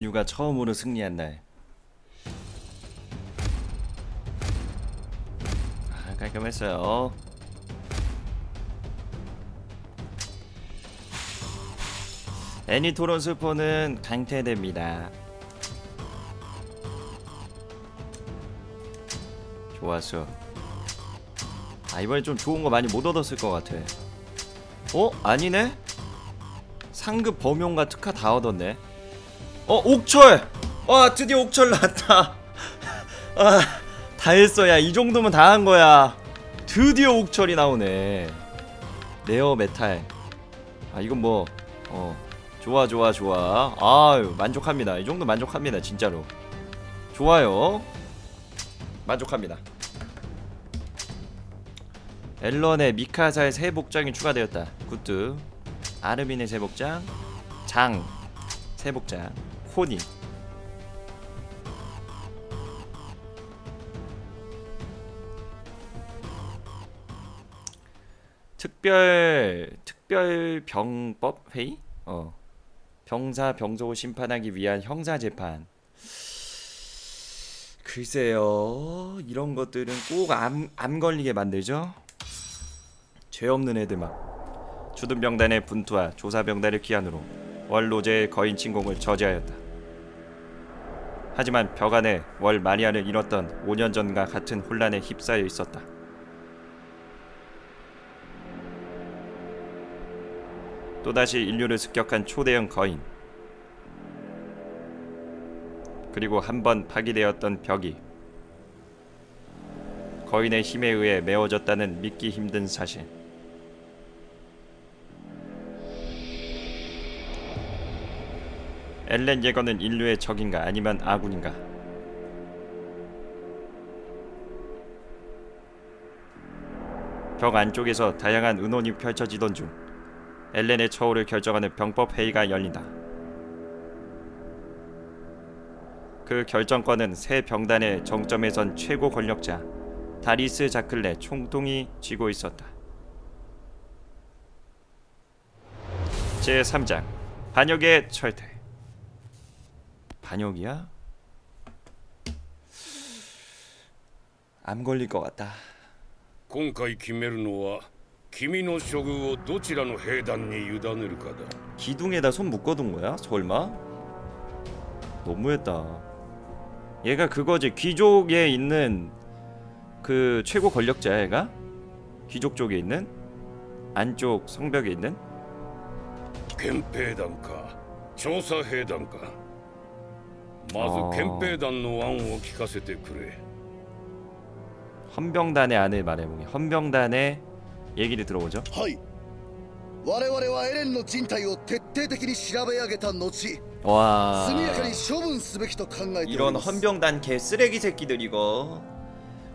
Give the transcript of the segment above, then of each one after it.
유가 처음으로 승리한 날. 아, 깔끔했어요. 애니토론 스포는 강퇴됩니다. 좋았어. 아, 이번에 좀 좋은 거 많이 못 얻었을 것 같아. 어? 아니네? 상급 범용과 특화 다 얻었네. 어, 옥철! 와, 드디어 옥철 나왔다. 아, 다 했어. 야, 이 정도면 다 한 거야. 드디어 옥철이 나오네. 레어 메탈. 아, 이건 뭐, 좋아, 좋아, 좋아. 아유, 만족합니다. 이 정도 만족합니다, 진짜로. 좋아요. 만족합니다. 앨런의 미카사의 새 복장이 추가되었다. 굿즈. 아르민의 새 복장. 장. 새 복장. 코니. 특별병법 회의? 병사 병속을 심판하기 위한 형사 재판. 글쎄요, 이런 것들은 꼭 암 걸리게 만들죠. 죄 없는 애들 막. 주둔병단의 분투와 조사병단의 귀환으로 월로제의 거인 침공을 저지하였다. 하지만 벽 안에 월 마리아를 잃었던 5년 전과 같은 혼란에 휩싸여 있었다. 또다시 인류를 습격한 초대형 거인, 그리고 한번 파기되었던 벽이 거인의 힘에 의해 메워졌다는 믿기 힘든 사실. 엘렌 예거는 인류의 적인가 아니면 아군인가? 벽 안쪽에서 다양한 의논이 펼쳐지던 중 엘렌의 처우를 결정하는 병법 회의가 열린다. 그 결정권은 새 병단의 정점에 선 최고 권력자 다리스 자클레 총통이 쥐고 있었다. 제3장 반역의 철퇴. 반역이야? 암 걸릴 것 같다. 今回決めるのは君の処遇をどちらの兵団に委ねるかだ. 기둥에다 손 묶어둔 거야? 설마? 너무했다. 얘가 그거지. 귀족에 있는 그 최고 권력자야. 얘가 귀족 쪽에 있는, 안쪽 성벽에 있는 견폐단과 조사회단과. 먼저 견폐단의 안을 聞かせてくれ. 헌병단의 안을 말해보게. 헌병단의 얘기를 들어보죠. 와, 이런 헌병단 개 쓰레기 새끼들. 이거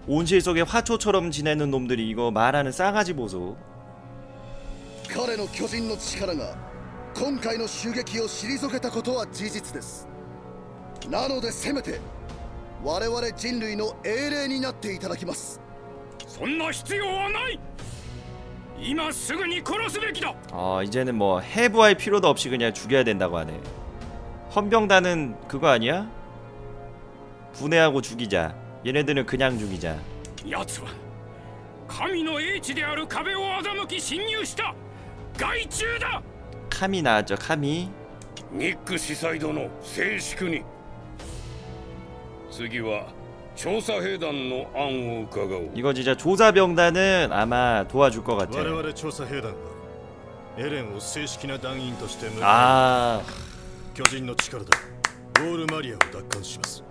온실 속에 화초처럼 지내는 놈들이 이거 말하는 싸가지 보소. 아, 이제는 뭐 해부할 필요도 없이 그냥 죽여야 된다고 하네. 헌병단은 그거 아니야? 분해하고 죽이자. 얘네들은 그냥 죽이자. 카미 나왔죠. 카미. 니크 시사이도의 정식に. 次は調査兵団の 안을 伺う. 이거 진짜 조사병단은 아마 도와줄 것 같아. 아. 교진의 힘으로 올 마리아를 납환します.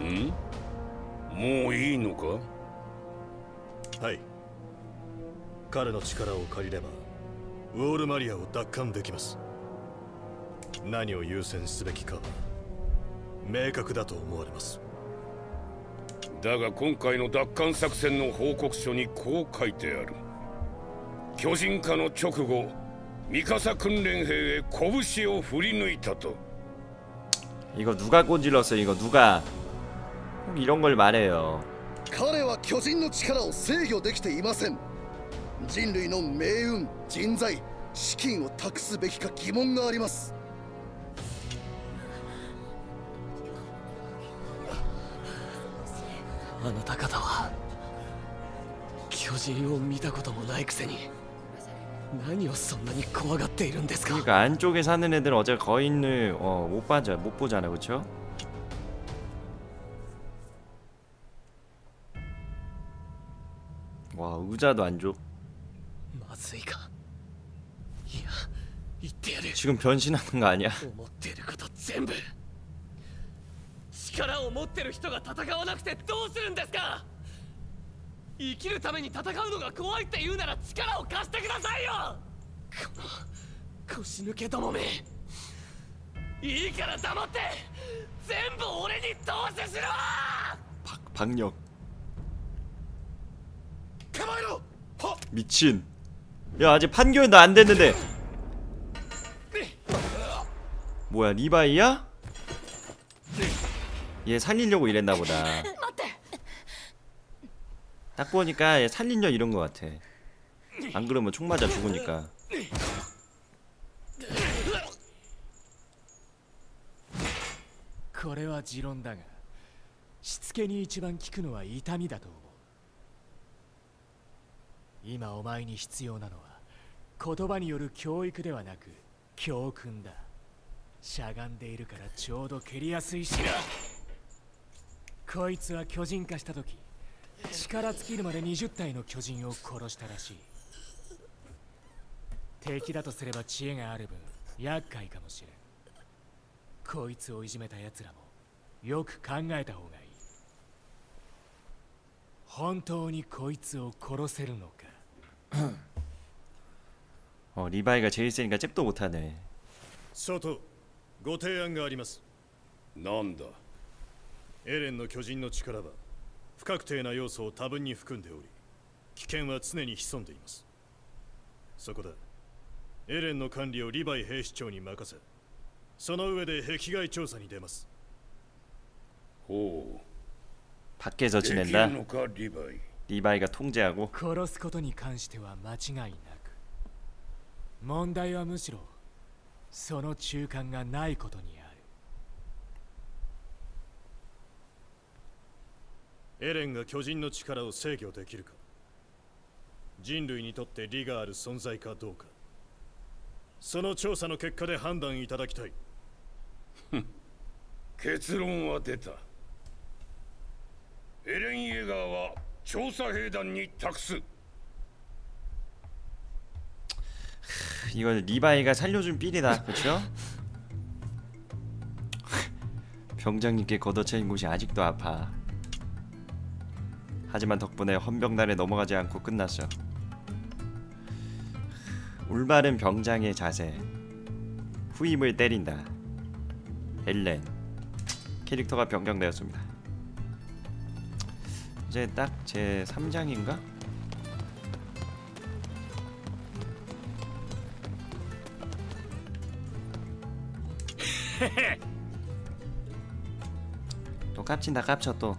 응? 뭐 이노가? 하이. 그의 힘을 빌리면 월마리아를 납환できます. 何を優先すべきか明確だと思われます。だが今回の奪還作戦の報告書にこう書いてある。 巨人化の直後、ミカサ訓練兵へ拳を振り抜いたと。 이거 누가 꼰질렀어? 이거 누가 이런 걸 말해요. あなた方は巨人を見たこともないくせに何をそんなに怖がっているんですか。 그러니까 안쪽에 사는 애들은 어차피 거인을 못 보잖아요, 그렇죠? 와, 의자도 안 줘. 지금 변신하는 거 아니야? 박력. 미친. 야, 아직 판결도 안 됐는데. 뭐야, 리바이야? 얘 살리려고 이랬나 보다. 딱 보니까 얘 살리려 이런 거 같아. 안 그러면 총 맞아 죽으니까. 이건 지론이지만, 시츠케에 가장 효과적인 것은 아픔이다. 今お前に必要なのは言葉による教育ではなく教訓だ。しゃがんでいるからちょうど蹴りやすいしな。こいつは巨人化した時力尽きるまで20体の巨人を殺したらしい。敵だとすれば知恵がある分厄介かもしれん。こいつをいじめたやつらもよく考えた方がいい。本当にこいつを殺せるのか。 리바이가 제일 세니까 잽도 못하네. 소토, 고 제안이 있습니다. 난다. 에렌의 교신의 힘은 불확실한 요소를 다분히 含んでおり, 위험은 항상 히潜んでいます. そこだ. 에렌의 관리를 리바이 해시청에 맡겨서, その上で 해킹 조사에 나갑니다. 오. 밖에서 지낸다. 리바이가 통제하고. 殺すことに関しては間違いなく。問題はむしろその中間がないことにある。エレンが巨人の力を制御できるか、人類にとって利がある存在かどうか、その調査の結果で判断いただきたい。 結論は出た。 エレン・イェガーは調査兵団に託す。 이건 리바이가 살려준 삘이다, 그렇죠? 병장님께 걷어차인 곳이 아직도 아파. 하지만 덕분에 헌병단에 넘어가지 않고 끝났어. 올바른 병장의 자세. 후임을 때린다. 엘렌 캐릭터가 변경되었습니다. 이제 딱 제 3장인가? 또 깝친다 깝쳐 또.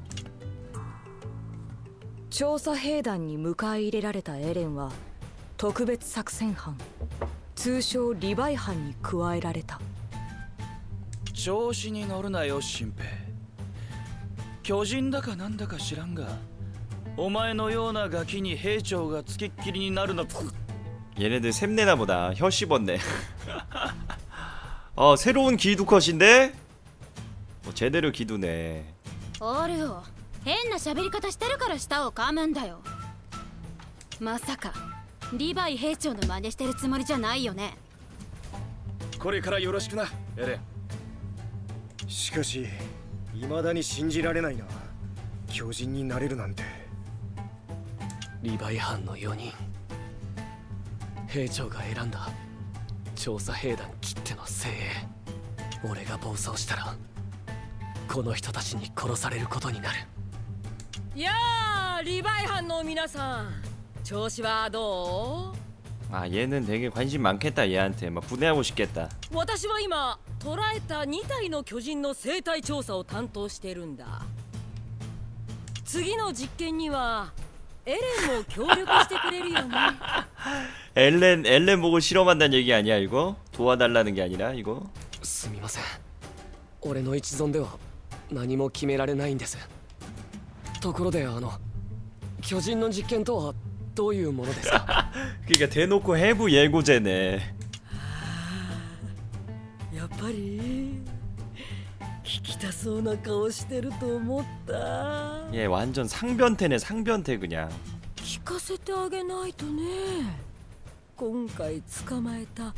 調査兵団に迎え入れられたエレンは特別作戦班、通称リヴァイ班に加えられた。調子に乗るなよ、新兵。 巨人だかなんだか知らんが、お前のようなガキに兵長がつきっきりになるの。얘네들샘내나보다. 혀 씹었네. 아, 새로운 기두컷인데? 제대로 기두네. 오르오, 変な喋り方してるから舌を噛むんだよ。まさかリヴァイ兵長の真似してるつもりじゃないよね。これからよろしくな、エレン。しかし。 未だに信じられないな。巨人になれるなんて。リヴァイ班の4人。兵長が選んだ調査兵団きっての精鋭。俺が暴走したらこの人たちに殺されることになる。いやあ、リヴァイ班の皆さん、調子はどう？ 아, 얘는 되게 관심 많겠다. 얘한테 막 분해하고 싶겠다. 私は今捕らえた2体の巨人の生態調査を担当してるんだ。次の実験にはエレンも協力してくれるよね。 엘렌 보고 실험한다는 얘기 아니야 이거? 도와달라는 게 아니라 이거? すみません。俺の一存では何も決められないんです。ところで巨人の実験とはどういうものですか？그러니까 대놓고 해부 예고제네. 아, やっぱり聞きたそうな顔してると思った。예, 완전 상변태네, 상변태 그냥. 聞かせてあげないとね。今回捕まえた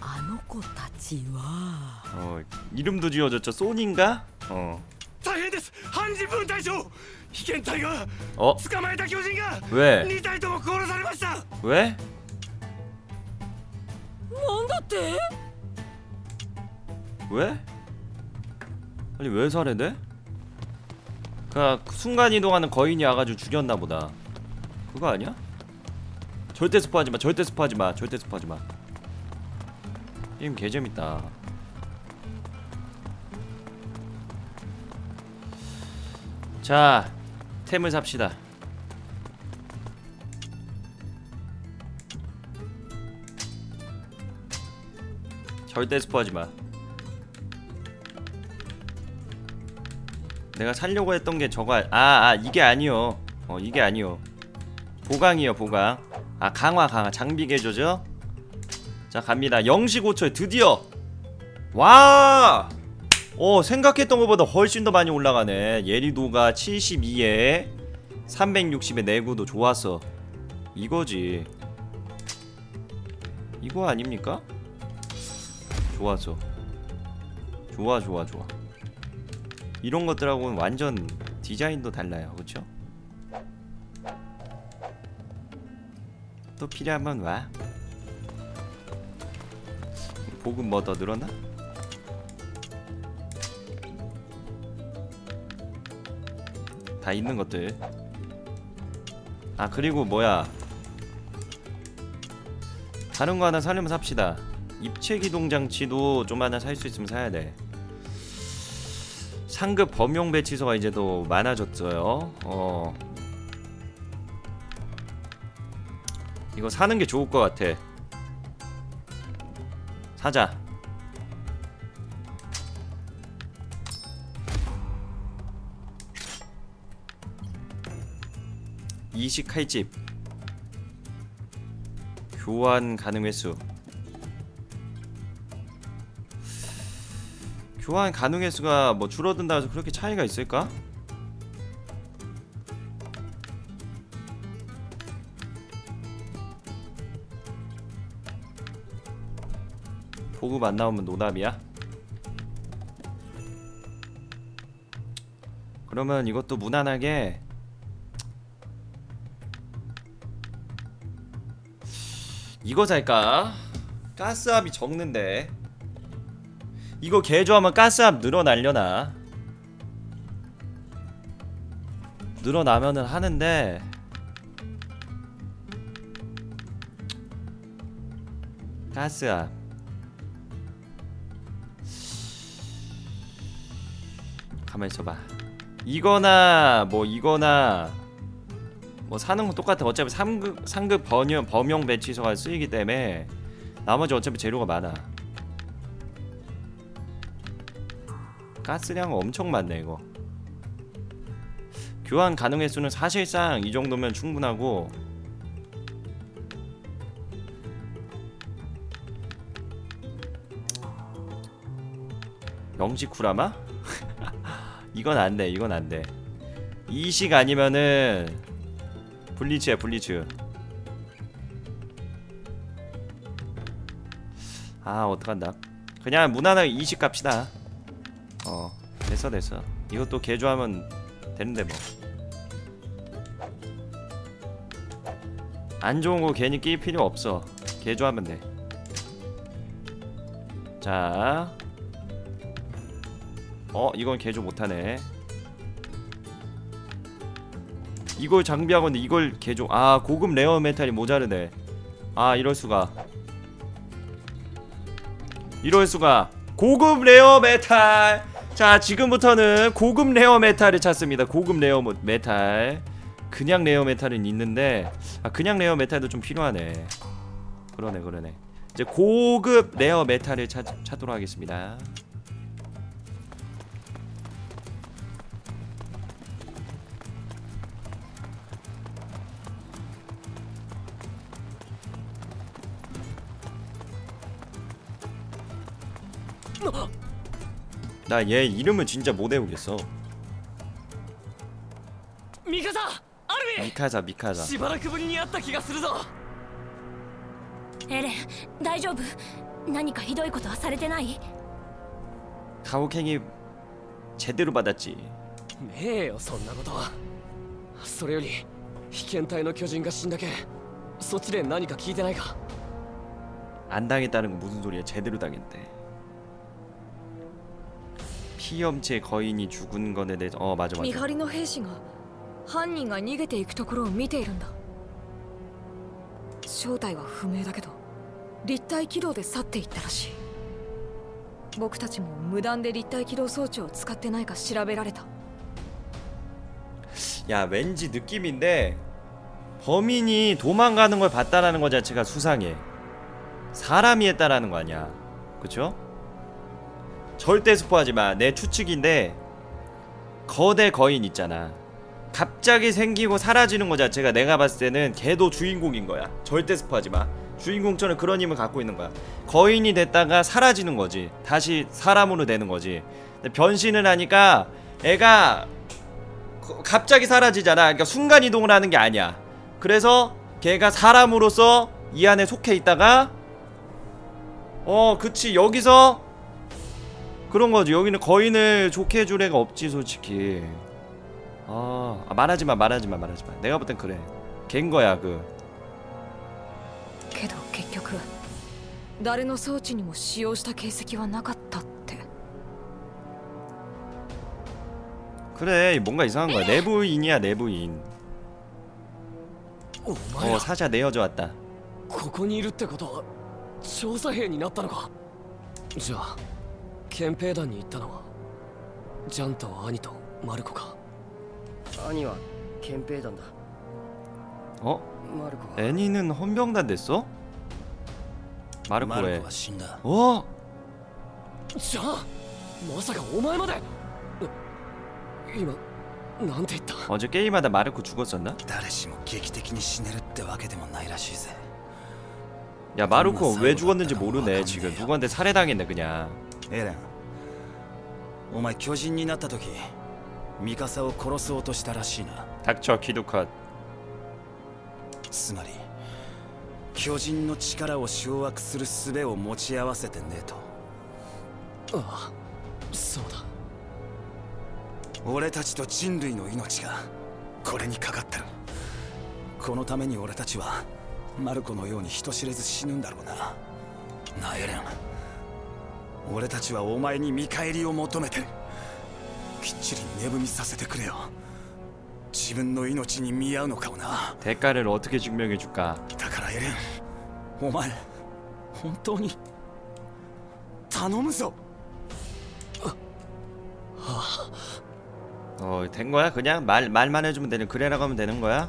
あの子たちは。어, 이름도 지어졌죠. 소니인가? 어.大変です半人分隊長被験隊が捕まえた巨人が2体とも殺されましたえなんだって왜 아니 왜 살해돼? 그냥 순간이동하는 거인이 와가지고 죽였나 보다 그거 아니야? 절대 스포하지마 절대 스포하지마 절대 스포하지마 게임 개재밌다 자, 템을 삽시다. 절대 스포하지 마. 내가 살려고 했던 게 저거 이게 아니요. 이게 아니요. 보강이요, 보강. 아, 강화. 장비 개조죠? 자, 갑니다. 0시 5초에 드디어. 와! 생각했던 것보다 훨씬 더 많이 올라가네 예리도가 72에 360에 내구도 좋았어 이거지 이거 아닙니까? 좋았어 좋아 이런 것들하고는 완전 디자인도 달라요 그쵸? 또 필요하면 와 보급 뭐 더 늘었나? 다 있는 것들 아 그리고 뭐야 다른 거 하나 사려면 삽시다 입체기동 장치도 좀 하나 살 수 있으면 사야 돼 상급 범용 배치소가 이제 더 많아졌어요 이거 사는 게 좋을 것 같아 사자 이식 칼집 교환 가능 횟수 교환 가능 횟수가 뭐 줄어든다 해서 그렇게 차이가 있을까? 보급 안 나오면 노답이야? 그러면 이것도 무난하게 이거 살까? 가스압이 적는데 이거 개조하면 가스압 늘어나려나? 늘어나면은 하는데 가스압 가만히 있어봐 이거나 뭐 이거나 뭐 사는 건 똑같아. 어차피 상급 범용 배치소가 쓰이기 때문에 나머지 어차피 재료가 많아. 가스량 엄청 많네 이거. 교환 가능 횟수는 사실상 이 정도면 충분하고 영지 쿠라마? 이건 안 돼. 이건 안 돼. 이식 아니면은 블리츠야 블리츠 아 어떡한다 그냥 무난하게 이식 갑시다 됐어 이것도 개조하면 되는데 뭐 안좋은거 괜히 낄 필요 없어 개조하면 돼 자 이건 개조 못하네 이걸 장비하고 있는데 이걸 개조 아 고급 레어 메탈이 모자르네 아 이럴수가 고급 레어 메탈 자 지금부터는 고급 레어 메탈을 찾습니다 고급 레어 메탈 그냥 레어 메탈은 있는데 아 그냥 레어 메탈도 좀 필요하네 그러네 이제 고급 레어 메탈을 찾도록 하겠습니다 나 얘 이름을 진짜 못 외우겠어. 미카사! 아르미! 미카사, 미카사. 에렌, 大丈夫? 何かひどいことはされてない? 가혹행위 제대로 받았지. 네요, そんなことはそれより被験体の巨人が死んだけそっちで何か聞いてないか안 당했다는 건 무슨 소리야? 제대로 당했대. 피염체 거인이 죽은 거에 대해서 어 맞아 맞아. 미가리의 해신가, 犯人が逃げていくところを見ているんだ。正体は不明だけど立体軌道で去っていったらしい。僕たちも無断で立体軌道装置を使ってないか調べられた。 야, 왠지 느낌인데 범인이 도망가는 걸 봤다라는 거 자체가 수상해. 사람이 했다라는 거 아니야, 그쵸? 절대 스포하지마. 내 추측인데 거대 거인 있잖아, 갑자기 생기고 사라지는 거 자체가 내가 봤을 때는 걔도 주인공인 거야. 절대 스포하지마. 주인공처럼 그런 힘을 갖고 있는 거야. 거인이 됐다가 사라지는 거지, 다시 사람으로 되는 거지. 변신을 하니까 애가 갑자기 사라지잖아. 그러니까 순간이동을 하는 게 아니야. 그래서 걔가 사람으로서 이 안에 속해 있다가 그치, 여기서 그런 거지. 여기는 거인을 좋게 해줄 애가 없지 솔직히. 아, 말하지마 말하지마 말하지마. 내가 볼 땐 그래, 걘 거야. 그 けど結局誰の装置にも使用した形跡はなかった. 그래, 뭔가 이상한 거야. 내부인이야, 내부인. 사자 내어줘 왔다. ここにいるってことは調査兵になったのか。じゃあ憲兵団に行ったのはジャンと兄とマルコか。兄は憲兵団だ. 마르코. 애니는 헌병단 됐어? 마르코에. 어? 자, 마사가 오마에마데. 어제 게임하다 마르코 죽었었나? 야, 마르코 왜 죽었는지 모르네. 지금 누구한테 살해당했네 그냥. 에렌, 닥쳐 키도컷. 아, そうだ. 俺たちと人類の命がこれにかかってる。このために俺たちはマルコのように人知れず死ぬんだろうな。なあエレン、俺たちはお前に見返りを求めてる。きっちり値踏みさせてくれよ。自分の命に見合うのかをな。대가를 어떻게 증명해 줄까? だからエレン、お前本当に頼むぞ。 된 거야? 그냥 말만 해주면 되는, 그래라고 하면 되는 거야?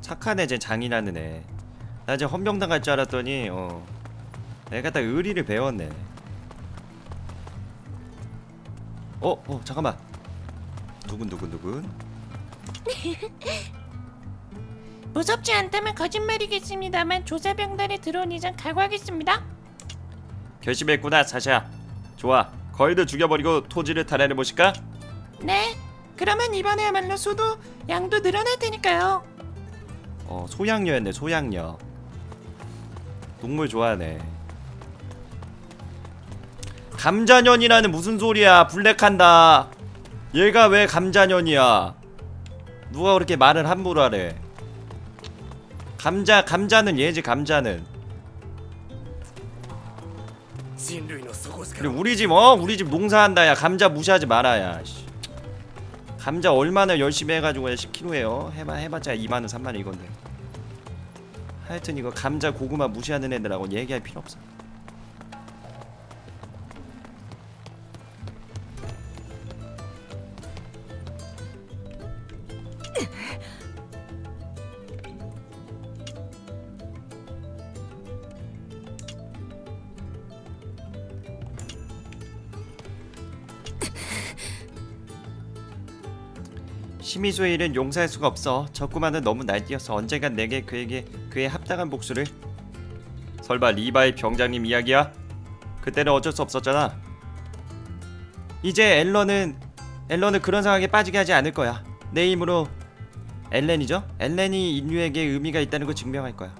착한 애, 쟤 장인하는 애. 나 이제 헌병당 갈 줄 알았더니 내가 딱 의리를 배웠네. 잠깐만. 누군? 무섭지 않다면 거짓말이겠습니다만 조사병단에 들어온 이상 각오하겠습니다. 결심했구나, 사샤. 좋아. 거인들 죽여버리고 토지를 탈환해보실까? 네, 그러면 이번에야말로 소도 양도 늘어날 테니까요. 소양녀였네, 소양녀. 동물 좋아하네. 감자년이라는 무슨 소리야. 블랙한다. 얘가 왜 감자년이야. 누가 그렇게 말을 함부로 하래. 감자는 얘지, 감자는. 그래, 우리 집 농사한다. 야, 감자 무시하지 마라. 야, 감자 얼마나 열심히 해가지고 10kg에요 해봤자 2만원 3만원 이건데. 하여튼 이거 감자 고구마 무시하는 애들하고 얘기할 필요 없어. 시미수의 일은 용서할 수가 없어. 적구만은 너무 날뛰어서 언젠간 내게 그에게 그의 합당한 복수를. 설마 리바의 병장님 이야기야? 그때는 어쩔 수 없었잖아. 이제 앨런은 그런 상황에 빠지게 하지 않을 거야. 내 힘으로 앨런이 인류에게 의미가 있다는 걸 증명할 거야.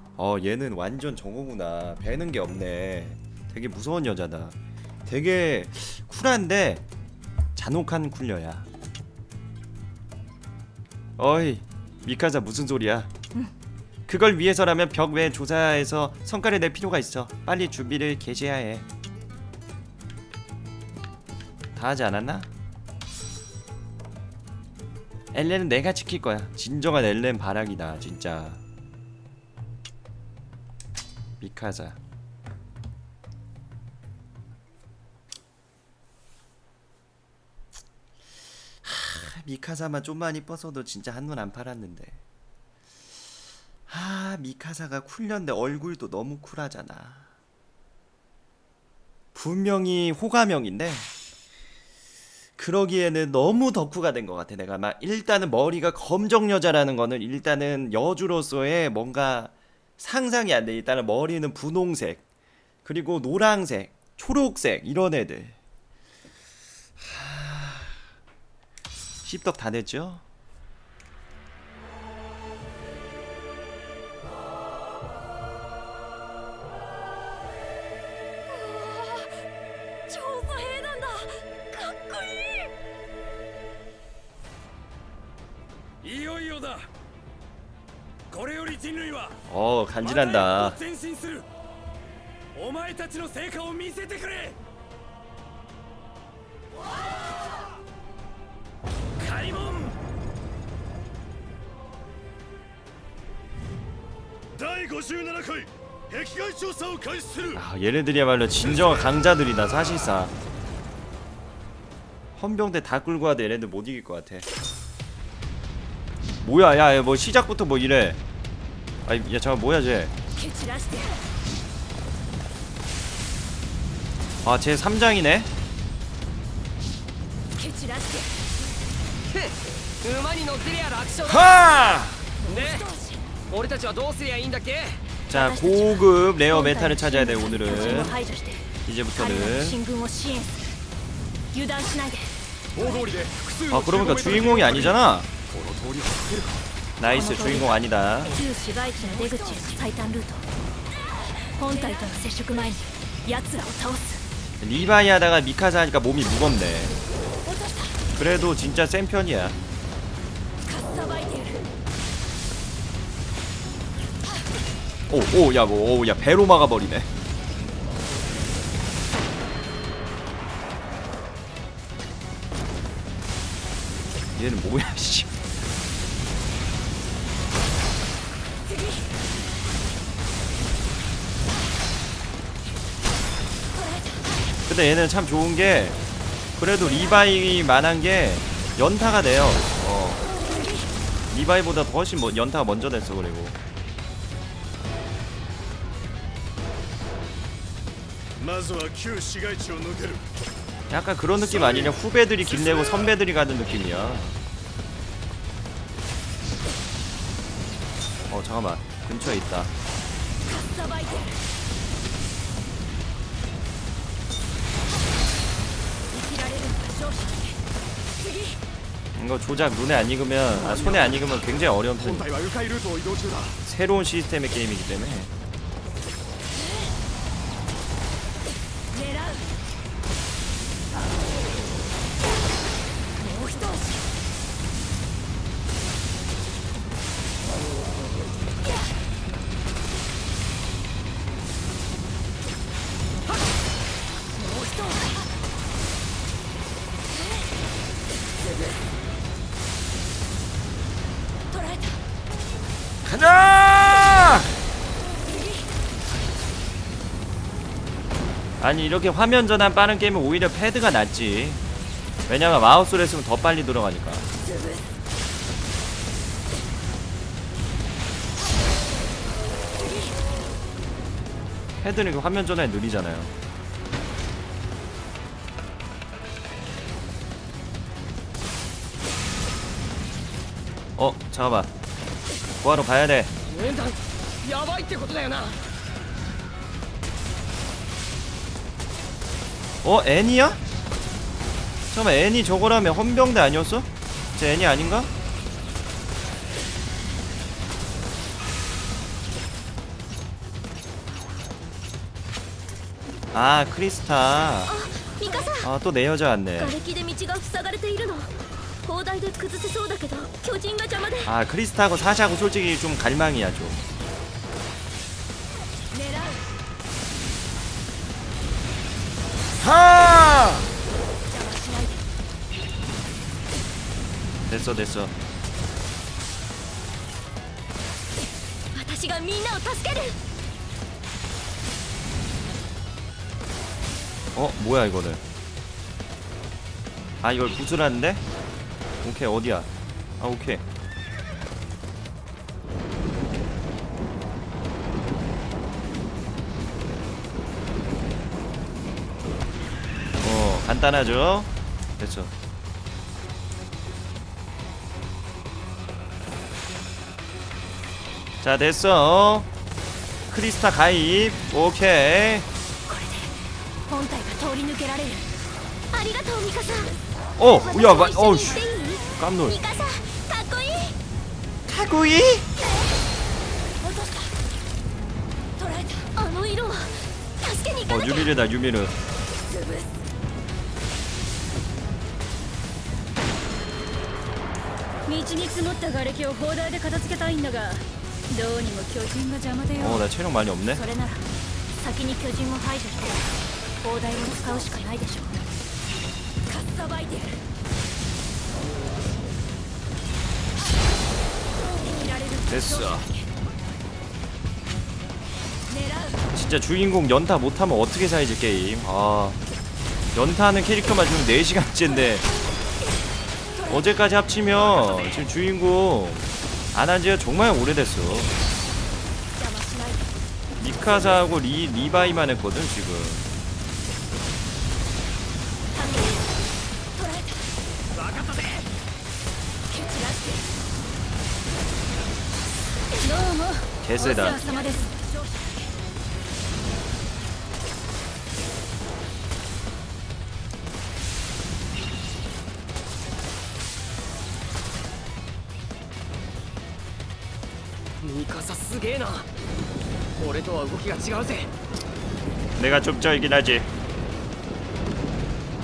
얘는 완전 정오구나. 배는 게 없네. 되게 무서운 여자다. 되게 쿨한데 잔혹한 쿨녀야. 어이 미카사, 무슨 소리야. 그걸 위해서라면 벽 외 조사에서 성과를 낼 필요가 있어. 빨리 준비를 개시해야 해. 다 하지 않았나? 엘렌은 내가 지킬 거야. 진정한 엘렌 바라기다 진짜. 미카사. 미카사만 좀만 이뻐서도 진짜 한눈 안 팔았는데. 미카사가 쿨련데 얼굴도 너무 쿨하잖아. 분명히 호감형인데 그러기에는 너무 덕후가 된 것 같아. 내가 막 일단은 머리가 검정 여자라는 거는 일단은 여주로서의 뭔가 상상이 안 돼. 일단은 머리는 분홍색, 그리고 노랑색, 초록색 이런 애들. 씹덕 다 됐죠? 간지난다. 얘네들이야말로 진정한 강자들이다 사실상. 헌병대 다 끌고 와도 얘네들 못 이길 것 같아. 뭐야, 야, 뭐 시작부터 뭐 이래. 아니, 야, 잠깐 뭐야 쟤. 아, 쟤 3장이네. 하! 자, 고급 레어 메탈을 찾아야 돼 오늘은. 이제부터는. 아, 그러니까 주인공이 아니잖아. 나이스, 주인공 아니다. 리바이 하다가 미카사 하니까 몸이 무겁네. 그래도 진짜 센 편이야. 오오야, 뭐 오야, 배로 막아버리네. 얘는 뭐야 씨. 근데 얘는 참 좋은 게 그래도 리바이 만한 게 연타가 돼요. 리바이보다 훨씬 연타가 먼저 됐어. 그리고 약간 그런 느낌 아니냐? 후배들이 길내고 선배들이 가는 느낌이야. 잠깐만, 근처에 있다. 이거 조작 눈에 안 익으면, 손에 안 익으면 굉장히 어려운 편. 새로운 시스템의 게임이기 때문에. 아니, 이렇게 화면 전환 빠른 게임은 오히려 패드가 낫지. 왜냐면 마우스로 했으면 더 빨리 돌아가니까. 패드는 화면 전환이 느리잖아요. 잠깐만, 구하러 가야 돼. 어? 애니야? 잠깐만, 애니 저거라며. 헌병대 아니었어? 쟤 애니 아닌가? 아, 크리스타. 아, 또 내 여자 왔네. 아, 크리스타하고 사샤하고 솔직히 좀 갈망이야, 좀. 하! 됐어, 됐어. 어, 뭐야, 이거는. 아, 이걸 구슬하는데? 오케이, 어디야? 아, 오케이. 간단하죠? 됐죠. 자, 됐어. 크리스타 가입. 오케이. 어, 야, 어우, 깜놀. 카고이? 어, 유미르다, 유미르. 어, 나 체력 많이 없네. 됐어. 진짜 주인공 연타 못하면 어떻게 살지, 게임. 아, 연타하는 캐릭터만 지금 4시간째인데 어제까지 합치면 지금 주인공 안 한지가 정말 오래됐어. 미카사하고 리바이만 했거든 지금. 개쎄다. 내가 좁적이긴 하지.